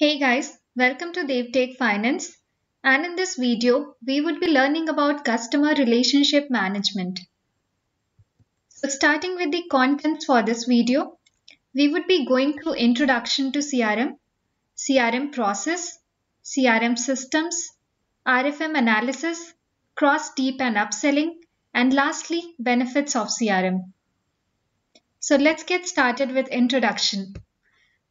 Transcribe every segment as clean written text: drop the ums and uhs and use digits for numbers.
Hey guys, welcome to DevTech Finance, and in this video we would be learning about customer relationship management. So starting with the contents for this video, we would be going through introduction to CRM, CRM process, CRM systems, RFM analysis, cross deep and upselling, and lastly benefits of CRM. So let's get started with introduction.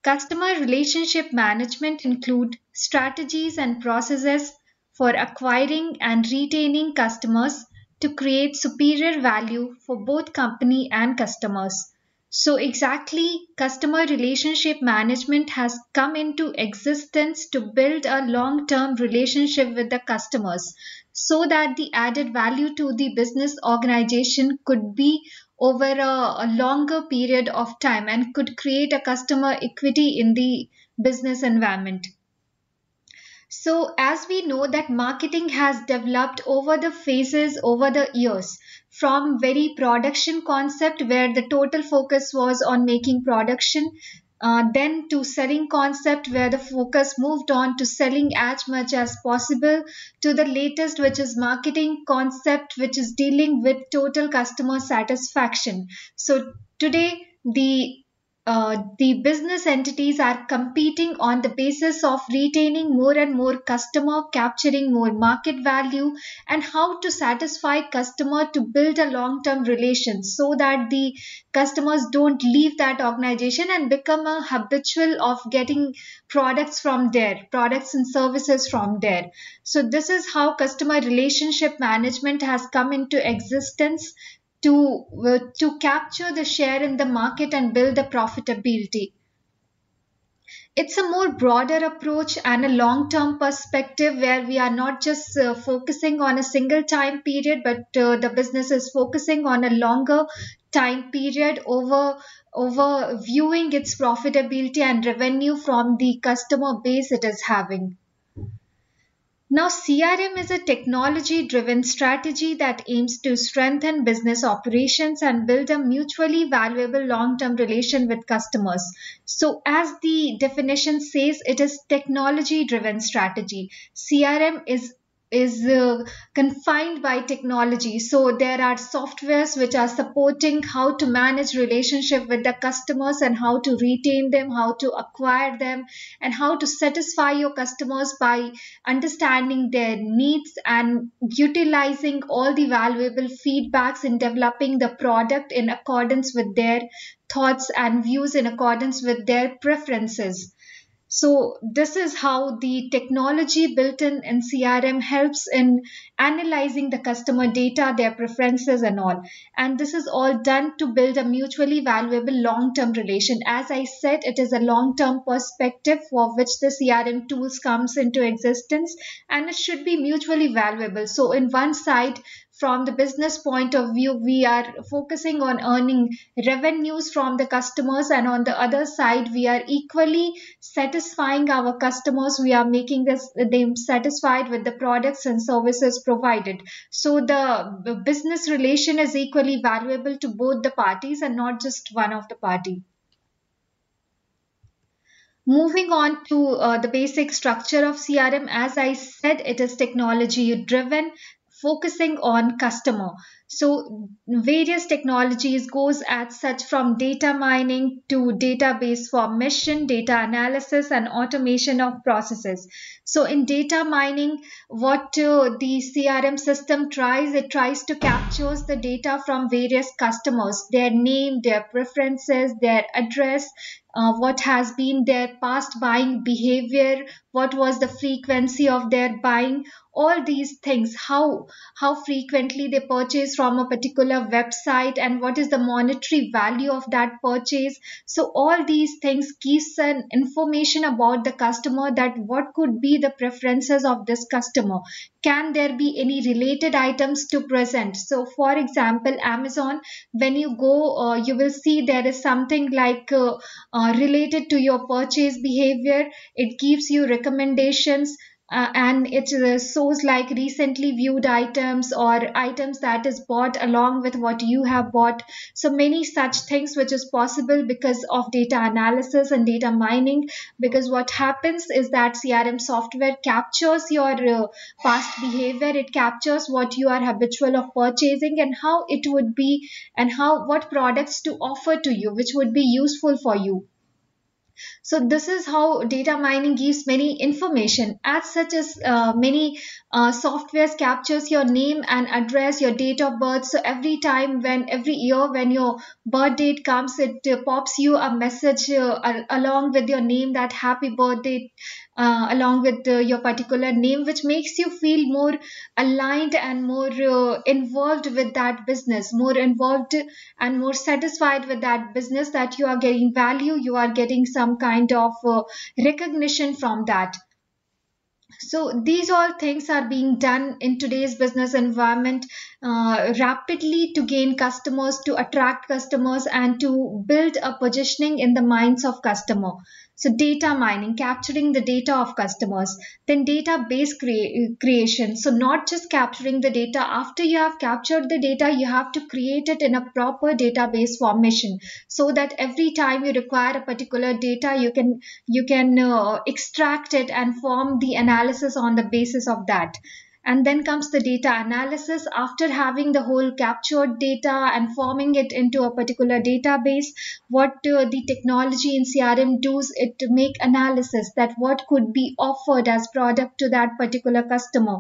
Customer relationship management includes strategies and processes for acquiring and retaining customers to create superior value for both company and customers. So exactly, customer relationship management has come into existence to build a long-term relationship with the customers so that the added value to the business organization could be over a longer period of time and could create a customer equity in the business environment. So as we know that marketing has developed over the phases, over the years, from very production concept where the total focus was on making production, then to selling concept where the focus moved on to selling as much as possible, to the latest which is marketing concept which is dealing with total customer satisfaction. So today the business entities are competing on the basis of retaining more and more customer, capturing more market value, and how to satisfy customer to build a long-term relation so that the customers don't leave that organization and become a habitual of getting products from there, products and services from there. So this is how customer relationship management has come into existence to capture the share in the market and build the profitability. It's a more broader approach and a long-term perspective where we are not just focusing on a single time period, but the business is focusing on a longer time period over viewing its profitability and revenue from the customer base it is having. Now, CRM is a technology-driven strategy that aims to strengthen business operations and build a mutually valuable long-term relation with customers. So as the definition says, it is technology-driven strategy. CRM is confined by technology. So there are softwares which are supporting how to manage relationship with the customers and how to retain them, how to acquire them, and how to satisfy your customers by understanding their needs and utilizing all the valuable feedbacks in developing the product in accordance with their thoughts and views, in accordance with their preferences. So this is how the technology built in CRM helps in analyzing the customer data, their preferences and all. And this is all done to build a mutually valuable long-term relation. As I said, it is a long-term perspective for which the CRM tools comes into existence, and it should be mutually valuable. So in one side, from the business point of view, we are focusing on earning revenues from the customers, and on the other side, we are equally satisfying our customers. We are making them satisfied with the products and services provided. So the business relation is equally valuable to both the parties and not just one of the party. Moving on to the basic structure of CRM, as I said, it is technology driven, focusing on customer. So various technologies goes as such, from data mining to database formation, data analysis and automation of processes. So in data mining, what the CRM system tries, it tries to capture the data from various customers, their name, their preferences, their address, what has been their past buying behavior, what was the frequency of their buying, all these things, how frequently they purchase from a particular website and what is the monetary value of that purchase. So all these things gives an information about the customer, that what could be the preferences of this customer. Can there be any related items to present? So for example, Amazon, when you go, you will see there is something like related to your purchase behavior. It gives you recommendations and it shows like recently viewed items or items that is bought along with what you have bought. So many such things which is possible because of data analysis and data mining, because what happens is that CRM software captures your past behavior. It captures what you are habitual of purchasing and how it would be and how what products to offer to you which would be useful for you. So this is how data mining gives many information, as such as many softwares captures your name and address, your date of birth. So every time when every year when your birth date comes, it pops you a message along with your name that happy birthday along with your particular name, which makes you feel more aligned and more involved with that business, more involved and more satisfied with that business, that you are getting value, you are getting some kind of recognition from that. So these all things are being done in today's business environment rapidly to gain customers, to attract customers, and to build a positioning in the minds of customer. So data mining, capturing the data of customers, then database creation. So not just capturing the data. After you have captured the data, you have to create it in a proper database formation so that every time you require a particular data, you can extract it and form the analysis on the basis of that. And then comes the data analysis. After having the whole captured data and forming it into a particular database, what the technology in CRM does, it to make analysis that what could be offered as product to that particular customer,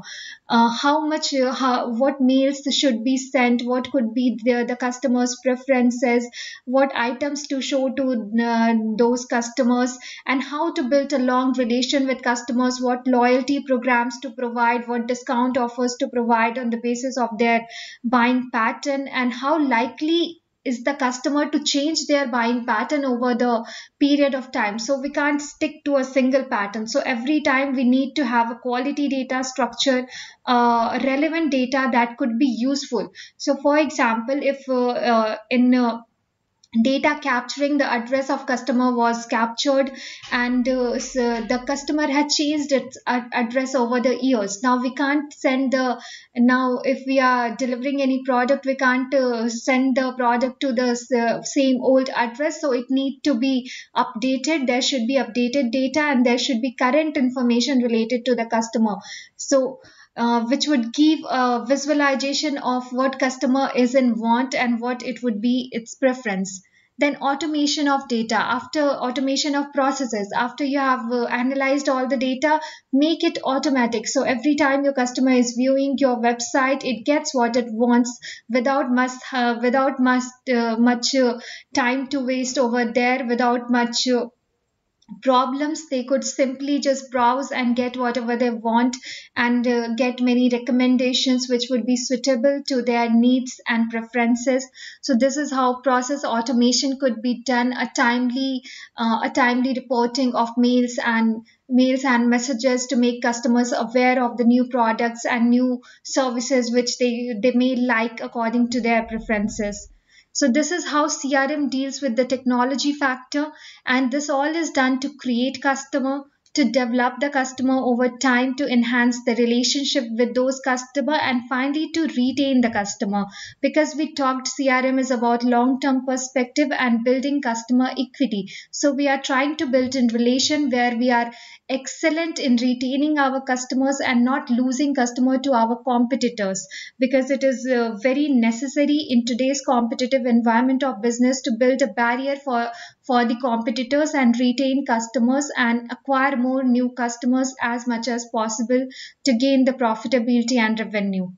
how much, what mails should be sent, what could be the customer's preferences, what items to show to those customers, and how to build a long relation with customers, what loyalty programs to provide, what discount offers to provide on the basis of their buying pattern, and how likely is the customer to change their buying pattern over the period of time. So we can't stick to a single pattern. So every time we need to have a quality data structure, relevant data that could be useful. So for example, if in data capturing the address of customer was captured and so the customer had changed its address over the years. Now we can't send the, now if we are delivering any product, we can't send the product to the same old address. So it need to be updated. There should be updated data and there should be current information related to the customer. So which would give a visualization of what customer is in want and what it would be its preference. Then automation of data, after automation of processes, after you have analyzed all the data, make it automatic. So every time your customer is viewing your website, it gets what it wants without much time to waste over there, without much problems. They could simply just browse and get whatever they want and get many recommendations which would be suitable to their needs and preferences. So this is how process automation could be done, a timely reporting of mails and messages to make customers aware of the new products and new services which they may like according to their preferences. So this is how CRM deals with the technology factor, and this all is done to create customer, to develop the customer over time, to enhance the relationship with those customer, and finally to retain the customer. Because we talked CRM is about long-term perspective and building customer equity. So we are trying to build in relation where we are excellent in retaining our customers and not losing customer to our competitors, because it is very necessary in today's competitive environment of business to build a barrier for the competitors and retain customers and acquire more new customers as much as possible to gain the profitability and revenue.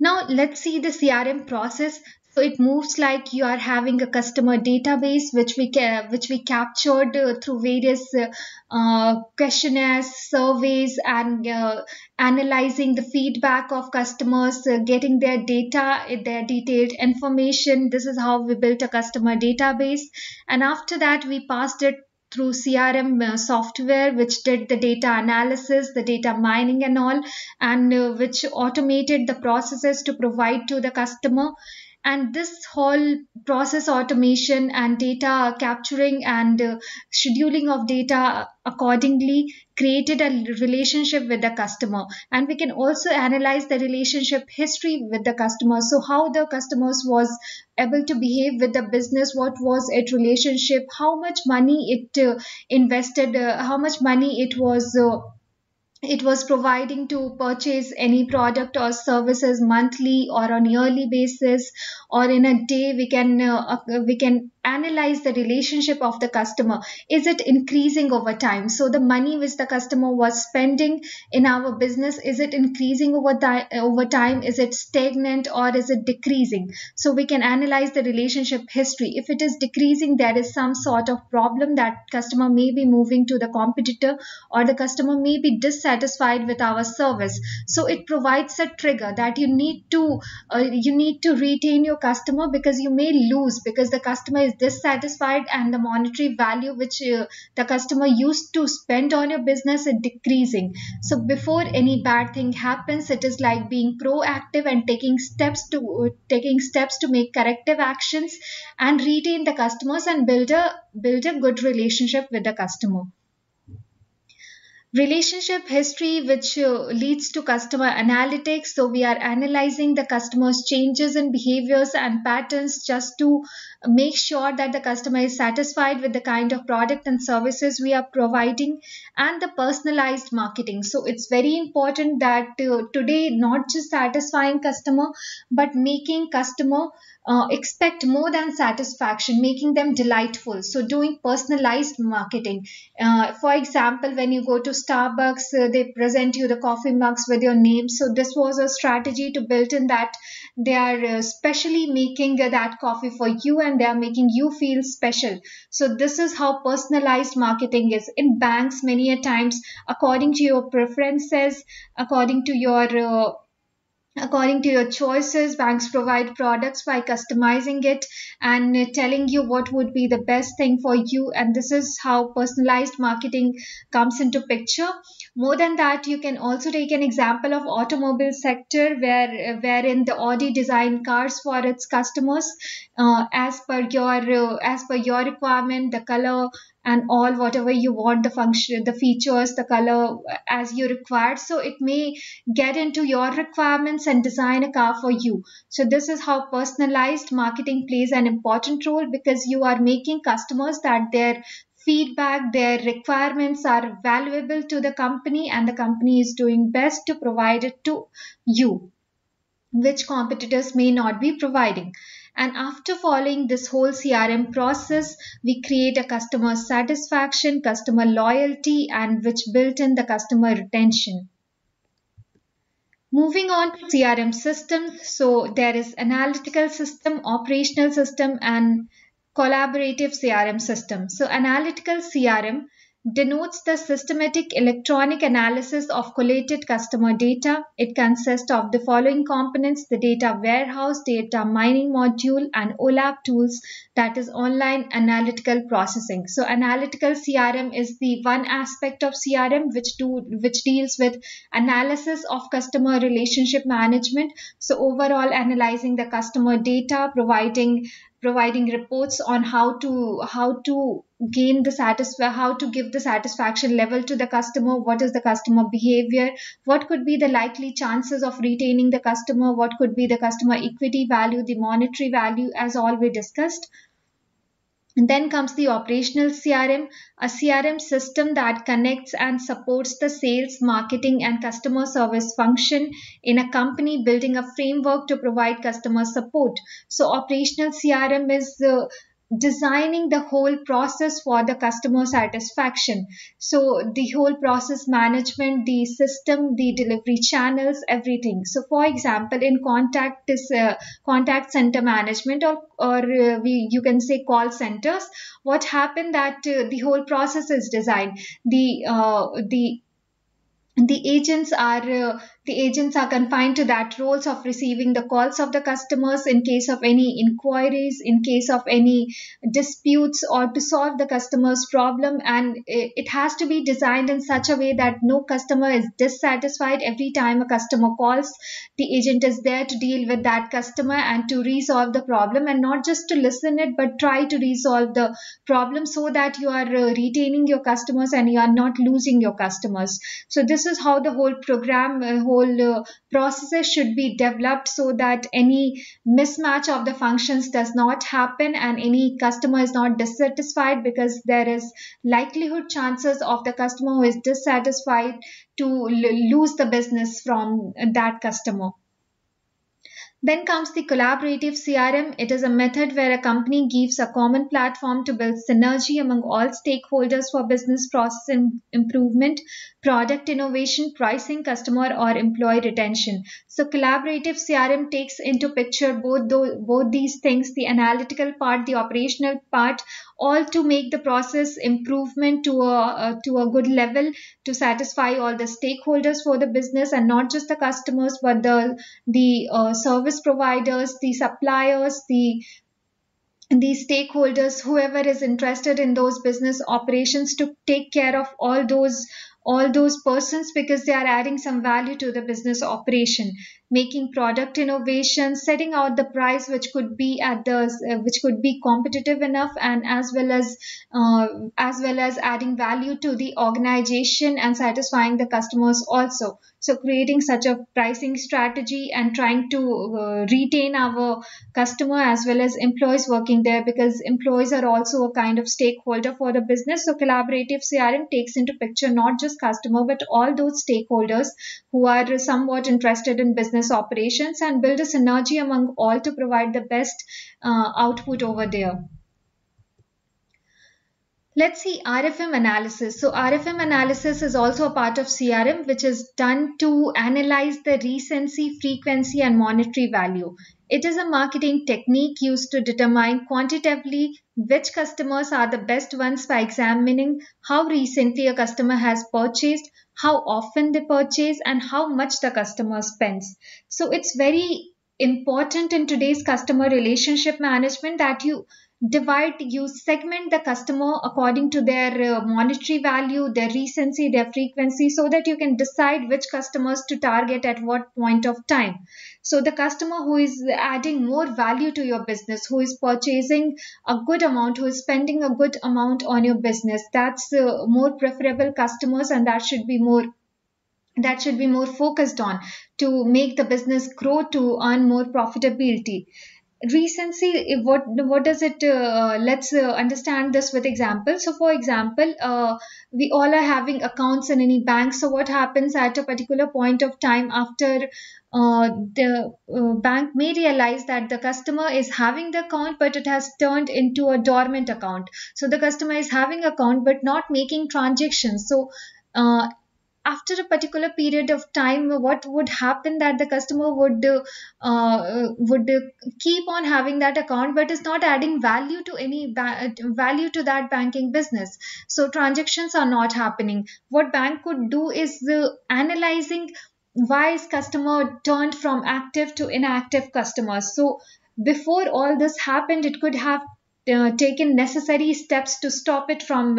Now let's see the CRM process. So it moves like you are having a customer database which we captured through various questionnaires, surveys, and analyzing the feedback of customers, getting their data, their detailed information. This is how we built a customer database, and after that we passed it through CRM software, which did the data analysis, the data mining and all, and which automated the processes to provide to the customer. And this whole process automation and data capturing and scheduling of data accordingly created a relationship with the customer. And we can also analyze the relationship history with the customer. So how the customers was able to behave with the business, what was its relationship, how much money it invested, how much money it was providing to purchase any product or services monthly or on yearly basis or in a day. We can analyze the relationship of the customer. Is it increasing over time? So the money which the customer was spending in our business, is it increasing over time? Is it stagnant or is it decreasing? So we can analyze the relationship history. If it is decreasing, there is some sort of problem that customer may be moving to the competitor or the customer may be dissatisfied with our service. So it provides a trigger that you need to retain your customer, because you may lose because the customer is dissatisfied and the monetary value which the customer used to spend on your business is decreasing. So before any bad thing happens, it is like being proactive and taking steps to make corrective actions and retain the customers and build a good relationship with the customer. Relationship history, which leads to customer analytics. So we are analyzing the customer's changes in behaviors and patterns just to make sure that the customer is satisfied with the kind of product and services we are providing. And the personalized marketing. So it's very important that today, not just satisfying customer, but making customer expect more than satisfaction, making them delightful. So doing personalized marketing. For example, when you go to Starbucks, they present you the coffee mugs with your name. So this was a strategy to build in that they are specially making that coffee for you and they are making you feel special. So this is how personalized marketing is. In banks, many a times, according to your preferences, according to your choices, banks provide products by customizing it and telling you what would be the best thing for you. And this is how personalized marketing comes into picture. More than that, you can also take an example of automobile sector wherein the Audi design cars for its customers as per your requirement, the color, and all whatever you want, the function, the features, the color as you require. So it may get into your requirements and design a car for you. So this is how personalized marketing plays an important role, because you are making customers that their feedback, their requirements are valuable to the company and the company is doing best to provide it to you, which competitors may not be providing. And after following this whole CRM process, we create a customer satisfaction, customer loyalty, and which built in the customer retention. Moving on to CRM systems. So there is analytical system, operational system, and collaborative CRM system. So analytical CRM denotes the systematic electronic analysis of collated customer data. It consists of the following components: the data warehouse, data mining module, and OLAP tools, that is online analytical processing. So analytical CRM is the one aspect of CRM which deals with analysis of customer relationship management. So overall, analyzing the customer data, providing reports on how to give the satisfaction level to the customer, what is the customer behavior, what could be the likely chances of retaining the customer, what could be the customer equity value, the monetary value, as all we discussed. And then comes the operational CRM, a CRM system that connects and supports the sales, marketing, and customer service function in a company, building a framework to provide customer support. So operational CRM is designing the whole process for the customer satisfaction. So the whole process management, the system, the delivery channels, everything. So for example, in contact center management or you can say call centers, what happened that the whole process is designed. The agents are The agents are confined to that roles of receiving the calls of the customers in case of any inquiries, in case of any disputes, or to solve the customer's problem. And it has to be designed in such a way that no customer is dissatisfied. Every time a customer calls, the agent is there to deal with that customer and to resolve the problem, and not just to listen it, but try to resolve the problem so that you are retaining your customers and you are not losing your customers. So this is how the whole program, processes should be developed so that any mismatch of the functions does not happen and any customer is not dissatisfied, because there is likelihood chances of the customer who is dissatisfied to lose the business from that customer. Then comes the collaborative CRM. It is a method where a company gives a common platform to build synergy among all stakeholders for business process improvement, product innovation, pricing, customer or employee retention. So collaborative CRM takes into picture both these things, the analytical part, the operational part, all to make the process improvement to a good level, to satisfy all the stakeholders for the business, and not just the customers, but the service providers, the suppliers, the stakeholders, whoever is interested in those business operations, to take care of all those persons, because they are adding some value to the business operation, making product innovation, setting out the price which could be competitive enough, and as well as adding value to the organization and satisfying the customers also. So creating such a pricing strategy and trying to retain our customer as well as employees working there, because employees are also a kind of stakeholder for the business. So collaborative CRM takes into picture not just customer, but all those stakeholders who are somewhat interested in business operations, and build a synergy among all to provide the best output over there. Let's see RFM analysis. So RFM analysis is also a part of CRM, which is done to analyze the recency, frequency, and monetary value. It is a marketing technique used to determine quantitatively which customers are the best ones by examining how recently a customer has purchased, how often they purchase, and how much the customer spends. So it's very important in today's customer relationship management that you segment the customer according to their monetary value, their recency, their frequency, so that you can decide which customers to target at what point of time. So the customer who is adding more value to your business, who is purchasing a good amount, who is spending a good amount on your business, that's more preferable customers, and that should be more focused on to make the business grow, to earn more profitability. Recency, what does it, let's understand this with example. So for example, we all are having accounts in any bank. So what happens at a particular point of time after the bank may realize that the customer is having the account, but it has turned into a dormant account. So the customer is having account but not making transactions. So after a particular period of time, what would happen that the customer would keep on having that account, but is not adding value to that banking business. So transactions are not happening. What bank could do is analyzing why is customer turned from active to inactive customers. So before all this happened, it could have taken necessary steps to stop it from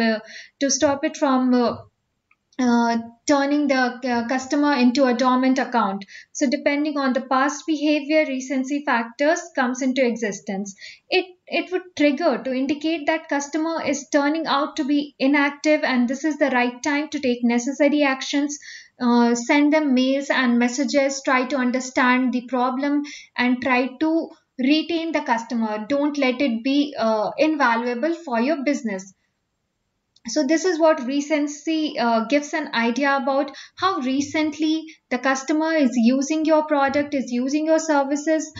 turning the customer into a dormant account. So depending on the past behavior, recency factors comes into existence. It would trigger to indicate that customer is turning out to be inactive, and this is the right time to take necessary actions, send them mails and messages, try to understand the problem and try to retain the customer. Don't let it be invaluable for your business. So this is what recency gives an idea about how recently the customer is using your product, is using your services.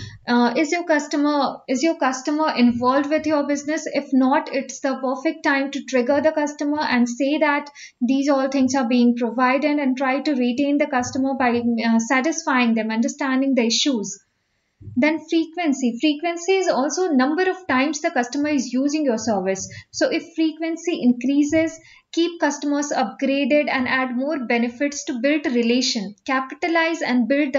Is your customer involved with your business? If not, it's the perfect time to trigger the customer and say that these all things are being provided, and try to retain the customer by satisfying them, understanding the issues. Then frequency. Frequency is also number of times the customer is using your service. So if frequency increases, keep customers upgraded and add more benefits to build relation, capitalize and beat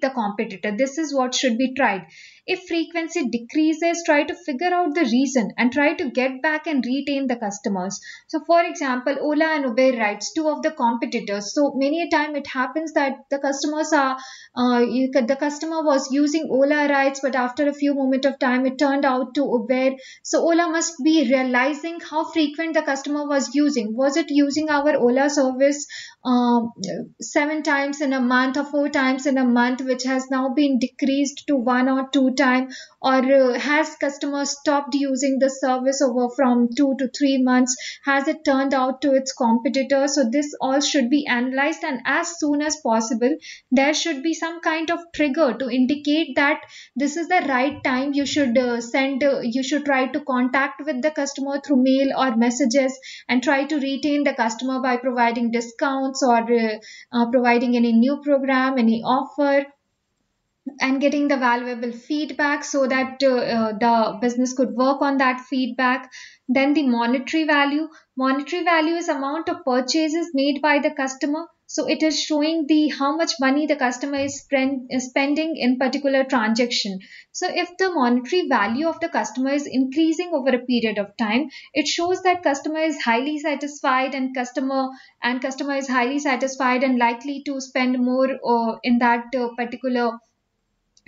the competitor. This is what should be tried. If frequency decreases, try to figure out the reason and try to get back and retain the customers. So for example, Ola and Uber rides, two of the competitors. So many a time it happens that the customers are, the customer was using Ola rides, but after a few moments of time, it turned out to Uber. So Ola must be realizing how frequent the customer was using. Was it using our Ola service 7 times in a month or 4 times in a month, which has now been decreased to 1 or 2 times, or has customers stopped using the service over from 2 to 3 months? Has it turned out to its competitor? So this all should be analyzed, and as soon as possible there should be some kind of trigger to indicate that this is the right time you should try to contact with the customer through mail or messages and try to retain the customer by providing discounts or providing any new program, any offer, and getting the valuable feedback so that the business could work on that feedback. Then the monetary value. Monetary value is amount of purchases made by the customer. So it is showing the how much money the customer is spending in particular transaction. So if the monetary value of the customer is increasing over a period of time, it shows that customer is highly satisfied and customer is highly satisfied and likely to spend more in that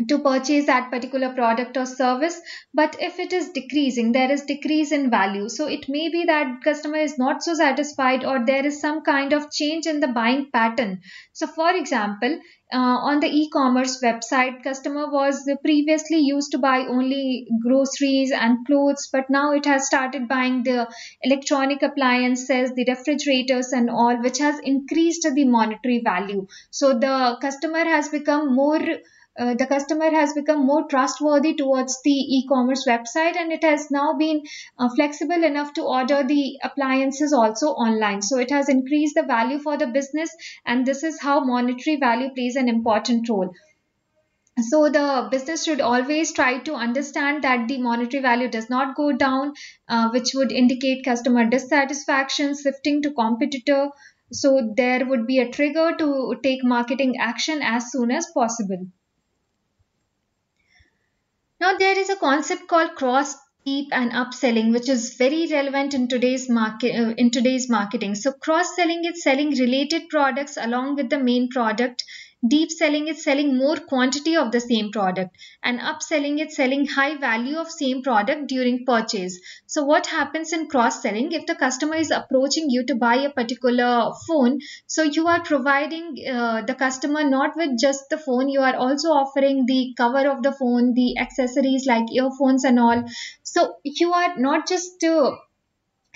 to purchase that particular product or service. But if it is decreasing, there is decrease in value. So it may be that customer is not so satisfied or there is some kind of change in the buying pattern. So for example, on the e-commerce website, customer was previously used to buy only groceries and clothes, but now it has started buying the electronic appliances, the refrigerators and all, which has increased the monetary value. So the customer has become more trustworthy towards the e-commerce website, and it has now been flexible enough to order the appliances also online. So it has increased the value for the business, and this is how monetary value plays an important role. So the business should always try to understand that the monetary value does not go down, which would indicate customer dissatisfaction, shifting to competitor. So there would be a trigger to take marketing action as soon as possible. Now there is a concept called cross, deep and upselling, which is very relevant in today's market marketing. So cross selling is selling related products along with the main product. Deep selling is selling more quantity of the same product, and upselling is selling high value of same product during purchase. So what happens in cross-selling? If the customer is approaching you to buy a particular phone, so you are providing the customer not with just the phone, you are also offering the cover of the phone, the accessories like earphones and all. So you are not just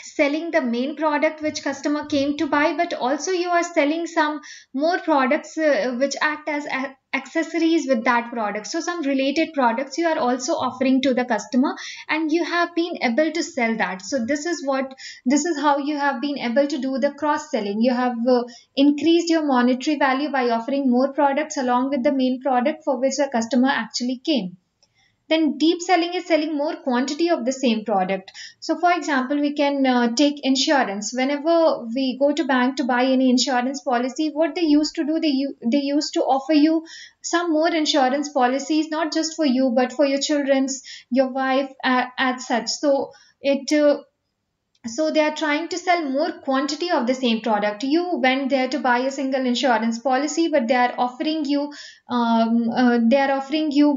selling the main product which customer came to buy, but also you are selling some more products which act as accessories with that product. So some related products you are also offering to the customer, and you have been able to sell that. So this is how you have been able to do the cross selling. You have increased your monetary value by offering more products along with the main product for which the customer actually came. Then deep selling is selling more quantity of the same product. So for example, we can take insurance. Whenever we go to bank to buy any insurance policy, what they used to do, they used to offer you some more insurance policies, not just for you, but for your children, your wife, as such. So So they are trying to sell more quantity of the same product. You went there to buy a single insurance policy, but they are offering you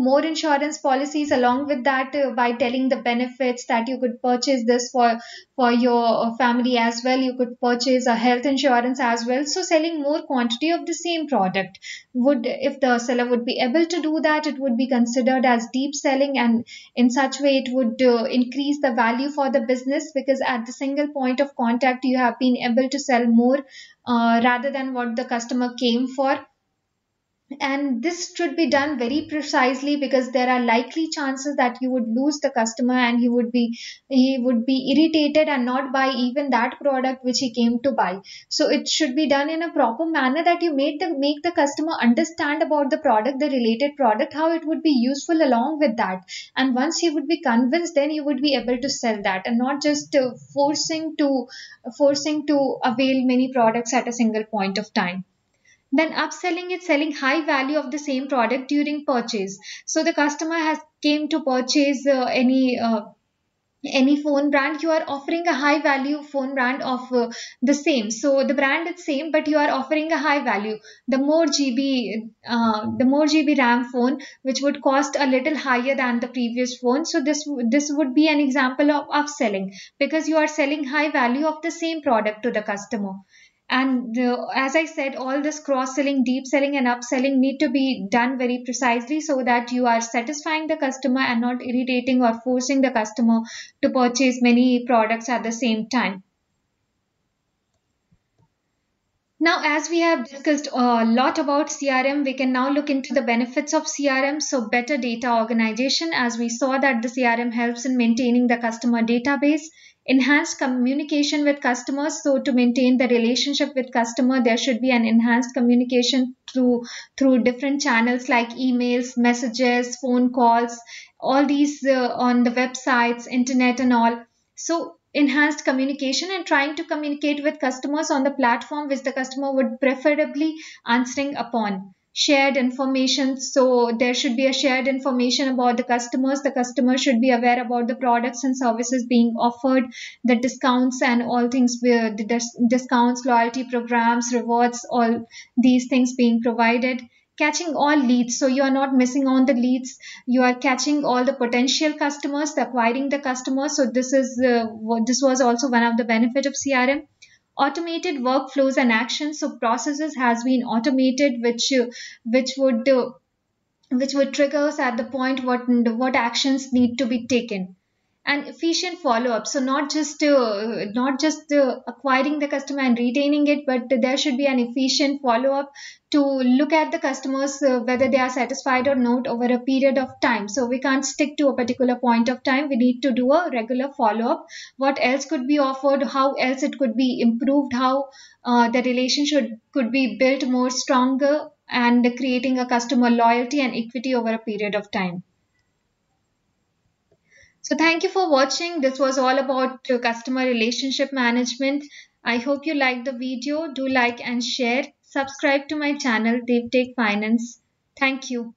more insurance policies along with that by telling the benefits that you could purchase this for your family as well. You could purchase a health insurance as well. So selling more quantity of the same product, if the seller would be able to do that, it would be considered as deep selling, and in such way it would increase the value for the business, because at the single point of contact you have been able to sell more rather than what the customer came for. And this should be done very precisely, because there are likely chances that you would lose the customer and he would be irritated and not buy even that product which he came to buy. So it should be done in a proper manner that you make the customer understand about the product, the related product, how it would be useful along with that. And once he would be convinced, then you would be able to sell that, and not just forcing to avail many products at a single point of time. Then upselling is selling high value of the same product during purchase. So the customer has came to purchase any phone brand. You are offering a high value phone brand of the same. So the brand is same, but you are offering a high value. The more GB RAM phone, which would cost a little higher than the previous phone. So this would be an example of upselling, because you are selling high value of the same product to the customer. And as I said, all this cross-selling, deep selling and upselling need to be done very precisely, so that you are satisfying the customer and not irritating or forcing the customer to purchase many products at the same time. Now, as we have discussed a lot about CRM, we can now look into the benefits of CRM. So better data organization, as we saw that the CRM helps in maintaining the customer database. Enhanced communication with customers. So to maintain the relationship with customer, there should be an enhanced communication through different channels like emails, messages, phone calls, all these on the websites, internet and all. So enhanced communication and trying to communicate with customers on the platform which the customer would preferably answering upon. Shared information, so there should be a shared information about the customers. The customer should be aware about the products and services being offered, the discounts and all things, the discounts, loyalty programs, rewards, all these things being provided. Catching all leads, so you are not missing on the leads. You are catching all the potential customers, acquiring the customers. So this was also one of the benefits of CRM. Automated workflows and actions, so processes has been automated, which would trigger us at the point what actions need to be taken. And efficient follow-up, so not just acquiring the customer and retaining it, but there should be an efficient follow-up to look at the customers whether they are satisfied or not over a period of time. So we can't stick to a particular point of time. We need to do a regular follow-up. What else could be offered? How else it could be improved? How the relationship could be built more stronger, and creating a customer loyalty and equity over a period of time. So thank you for watching. This was all about customer relationship management. I hope you liked the video. Do like and share. Subscribe to my channel, DevTech Finance. Thank you.